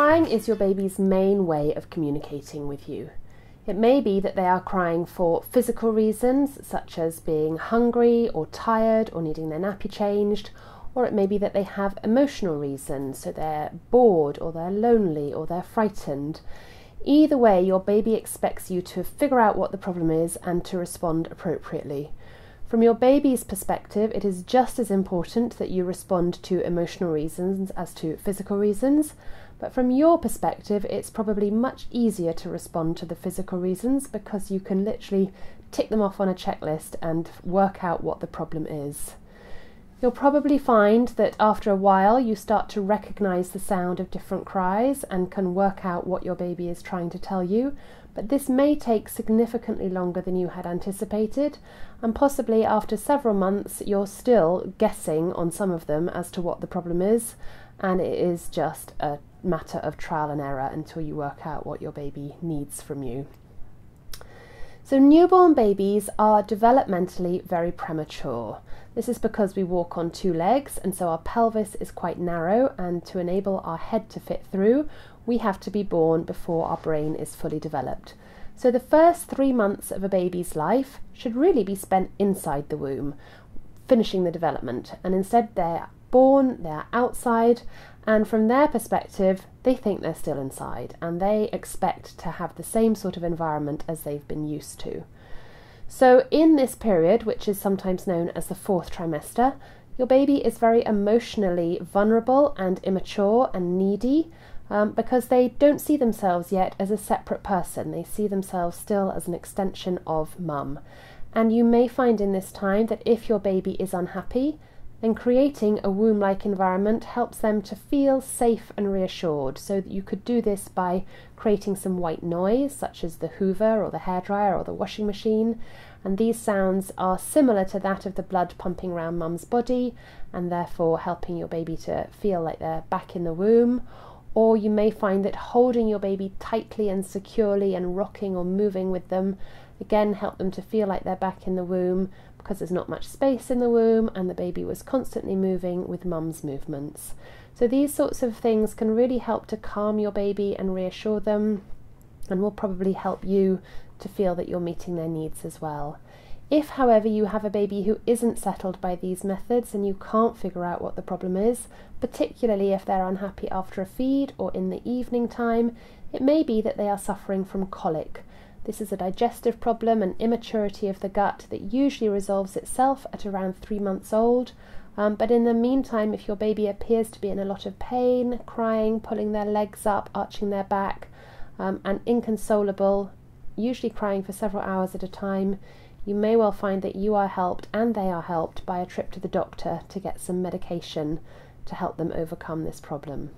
Crying is your baby's main way of communicating with you. It may be that they are crying for physical reasons, such as being hungry or tired or needing their nappy changed, or it may be that they have emotional reasons, so they're bored or they're lonely or they're frightened. Either way, your baby expects you to figure out what the problem is and to respond appropriately. From your baby's perspective, it is just as important that you respond to emotional reasons as to physical reasons, but from your perspective, it's probably much easier to respond to the physical reasons because you can literally tick them off on a checklist and work out what the problem is. You'll probably find that after a while you start to recognise the sound of different cries and can work out what your baby is trying to tell you, but this may take significantly longer than you had anticipated, and possibly after several months you're still guessing on some of them as to what the problem is, and it is just a matter of trial and error until you work out what your baby needs from you. So newborn babies are developmentally very premature. This is because we walk on two legs, and so our pelvis is quite narrow, and to enable our head to fit through, we have to be born before our brain is fully developed. So the first 3 months of a baby's life should really be spent inside the womb, finishing the development, and instead they're born, they're outside, and from their perspective they think they're still inside and they expect to have the same sort of environment as they've been used to. So in this period, which is sometimes known as the fourth trimester, your baby is very emotionally vulnerable and immature and needy because they don't see themselves yet as a separate person. They see themselves still as an extension of mum. And you may find in this time that if your baby is unhappy, then creating a womb-like environment helps them to feel safe and reassured. So that you could do this by creating some white noise, such as the Hoover or the hairdryer or the washing machine. And these sounds are similar to that of the blood pumping around mum's body and therefore helping your baby to feel like they're back in the womb. Or you may find that holding your baby tightly and securely and rocking or moving with them again help them to feel like they're back in the womb, because there's not much space in the womb and the baby was constantly moving with mum's movements. So these sorts of things can really help to calm your baby and reassure them, and will probably help you to feel that you're meeting their needs as well. If, however, you have a baby who isn't settled by these methods and you can't figure out what the problem is, particularly if they're unhappy after a feed or in the evening time, it may be that they are suffering from colic. This is a digestive problem and immaturity of the gut that usually resolves itself at around 3 months old. But in the meantime, if your baby appears to be in a lot of pain, crying, pulling their legs up, arching their back, and inconsolable, usually crying for several hours at a time, you may well find that you are helped and they are helped by a trip to the doctor to get some medication to help them overcome this problem.